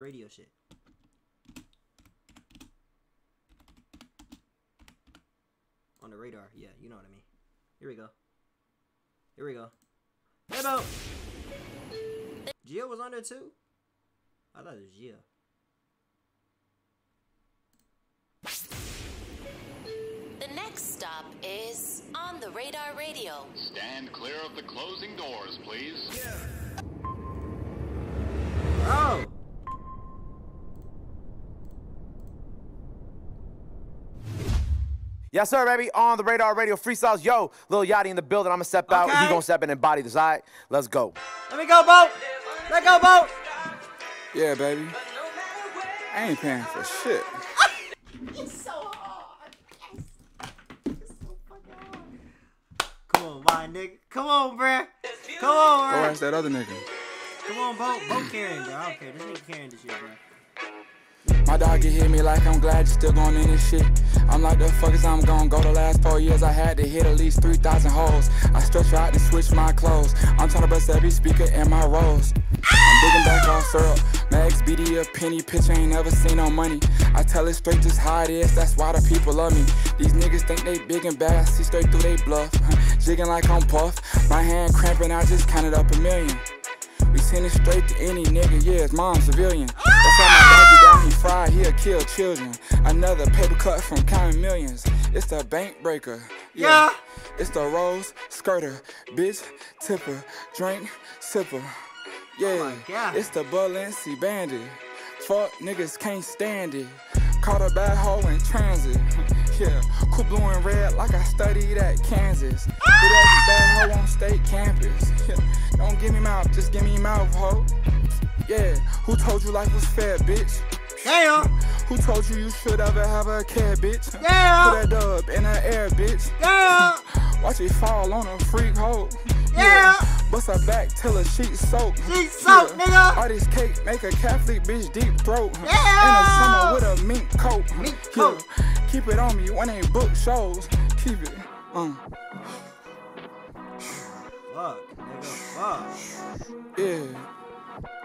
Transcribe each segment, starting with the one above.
radio shit. On the radar, yeah, you know what I mean. Here we go. Here we go. Hey, Bo! Gia was on there too? I thought it was Gia. The next stop is On The Radar Radio. Stand clear of the closing doors, please. Yeah. Oh! Yes, sir, baby. On The Radar Radio, freestyles. Yo, Lil Yachty in the building. I'm going to step out. Okay. He going to step in and body the side. Let's go. Let me go, Bo. Let go, Bo. Yeah, baby. I ain't paying for shit. It's so hard. Yes. It's so fucking hard. Come on, my nigga. Come on, bruh. Come on, bruh. Go ask that other nigga. Come on, Bo. Bo carrying, bro. I don't care. This nigga carrying this shit, bruh. My dog can hit me like I'm glad you still going in this shit. I'm like the fuckers I'm gonna go the last 4 years. I had to hit at least 3,000 holes. I stretch out and switch my clothes. I'm trying to bust every speaker in my rolls. I'm digging back off syrup. Max BD a penny pitch ain't never seen no money. I tell it straight just how it is, that's why the people love me. These niggas think they big and bad, I see straight through they bluff. Jigging like I'm Puff. My hand cramping, I just counted up $1 million. We send it straight to any nigga, yeah, his mom's civilian. That's how my dog get down, he fried, he'll kill children. Another paper cut from counting millions. It's the bank breaker, yeah. It's the rose skirter, bitch tipper, drink sipper, yeah. Oh, it's the Balenci bandit, fuck niggas can't stand it. Caught a bad hole in transit, yeah. Cool blue and red like I studied at Kansas. Did every bad hoe on state campus, yeah. Don't give me mouth, just give me mouth, ho. Yeah, who told you life was fair, bitch? Yeah. Who told you you should ever have a kid, bitch? Yeah. Put a dub in the air, bitch. Yeah. Watch it fall on a freak hoe. Yeah. Bust her back till her sheet soak. Sheet soak, yeah. Nigga. All this cake make a Catholic bitch deep throat. Yeah. In the summer with a mink coat. Mink coat. Yeah. Keep it on me when they book shows. Keep it. Fuck, nigga, fuck. Yeah.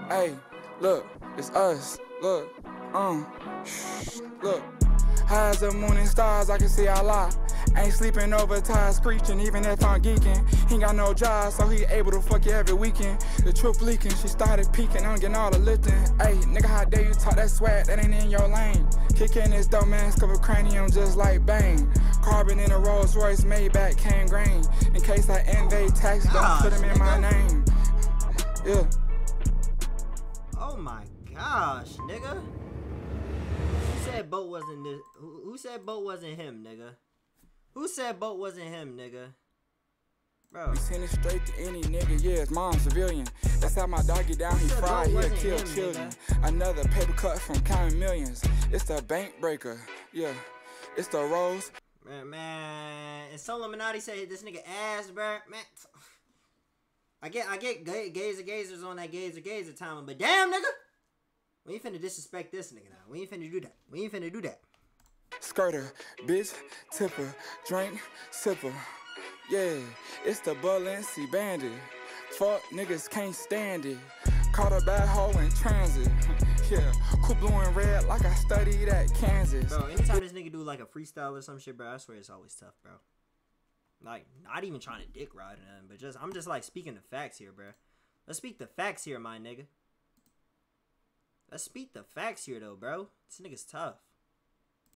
Hey, look, it's us. Look, look. High as the moon and stars, I can see I lie. Ain't sleeping over tired, screeching, even if I'm geeking. He ain't got no job, so he able to fuck you every weekend. The truth leaking, she started peeking, I'm getting all the lifting. Hey, nigga, how dare you talk that swag, that ain't in your lane. Kicking this dope mask of a cranium just like bang. Carbon in a Rolls Royce, Maybach, cane grain. In case I invade tax, don't put him in my name. Yeah. Oh my gosh, nigga. Who said Bo wasn't this? Who said Bo wasn't him, nigga? Who said Bo wasn't him, nigga? Bro. We send it straight to any nigga, yeah, his mom's civilian. That's how my dog get down, he fried, he'll kill children. Nigga. Another paper cut from counting millions. It's the bank breaker, yeah. It's the rose. Man, and some Illuminati say this nigga ass, bro. Man, I get gazers on that gazer time, but damn, nigga. We ain't finna disrespect this nigga now. We ain't finna do that. We ain't finna do that. Skirter, bitch, tipper, drink, sipper. Yeah, it's the Balenci bandit. Fuck niggas can't stand it. Caught a bad hole in transit. Yeah, cool blue and red like I studied at Kansas. Bro, anytime this nigga do like a freestyle or some shit, bro, I swear it's always tough, bro. Like, not even trying to dick ride or nothing, but just, I'm just like speaking the facts here, bro. Let's speak the facts here, my nigga. Let's speak the facts here, though, bro. This nigga's tough.